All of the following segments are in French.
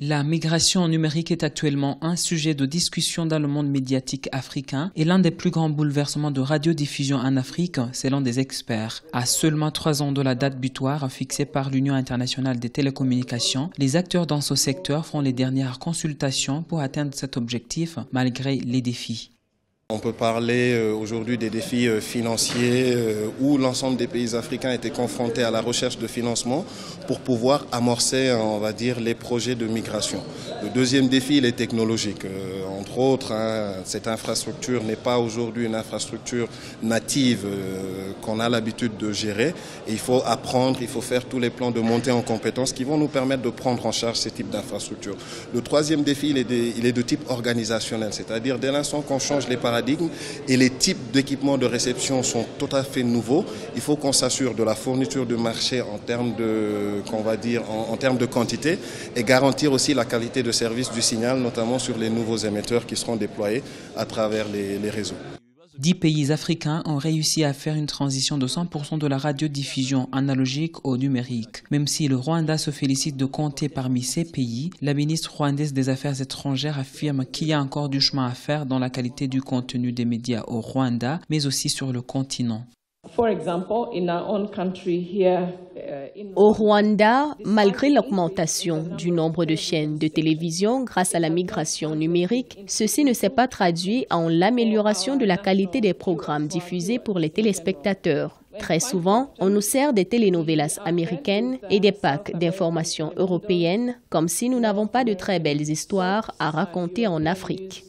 La migration numérique est actuellement un sujet de discussion dans le monde médiatique africain et l'un des plus grands bouleversements de radiodiffusion en Afrique, selon des experts. À seulement 3 ans de la date butoir fixée par l'Union internationale des télécommunications, les acteurs dans ce secteur font les dernières consultations pour atteindre cet objectif, malgré les défis. On peut parler aujourd'hui des défis financiers où l'ensemble des pays africains étaient confrontés à la recherche de financement pour pouvoir amorcer, on va dire, les projets de migration. Le deuxième défi, il est technologique. Entre autres, cette infrastructure n'est pas aujourd'hui une infrastructure native qu'on a l'habitude de gérer. Et il faut apprendre, il faut faire tous les plans de montée en compétences qui vont nous permettre de prendre en charge ces types d'infrastructures. Le troisième défi, il est de type organisationnel, c'est-à-dire dès l'instant qu'on change les paradigmes, et les types d'équipements de réception sont tout à fait nouveaux. Il faut qu'on s'assure de la fourniture de marché en termes de, en termes de quantité et garantir aussi la qualité de service du signal, notamment sur les nouveaux émetteurs qui seront déployés à travers les réseaux. 10 pays africains ont réussi à faire une transition de 100% de la radiodiffusion analogique au numérique. Même si le Rwanda se félicite de compter parmi ces pays, la ministre rwandaise des Affaires étrangères affirme qu'il y a encore du chemin à faire dans la qualité du contenu des médias au Rwanda, mais aussi sur le continent. Au Rwanda, malgré l'augmentation du nombre de chaînes de télévision grâce à la migration numérique, ceci ne s'est pas traduit en l'amélioration de la qualité des programmes diffusés pour les téléspectateurs. Très souvent, on nous sert des telenovelas américaines et des packs d'informations européennes comme si nous n'avons pas de très belles histoires à raconter en Afrique.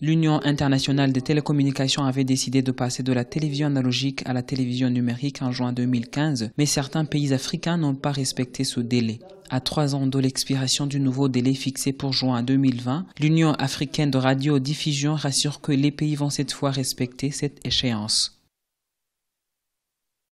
L'Union internationale des télécommunications avait décidé de passer de la télévision analogique à la télévision numérique en juin 2015, mais certains pays africains n'ont pas respecté ce délai. À 3 ans de l'expiration du nouveau délai fixé pour juin 2020, l'Union africaine de radiodiffusion rassure que les pays vont cette fois respecter cette échéance.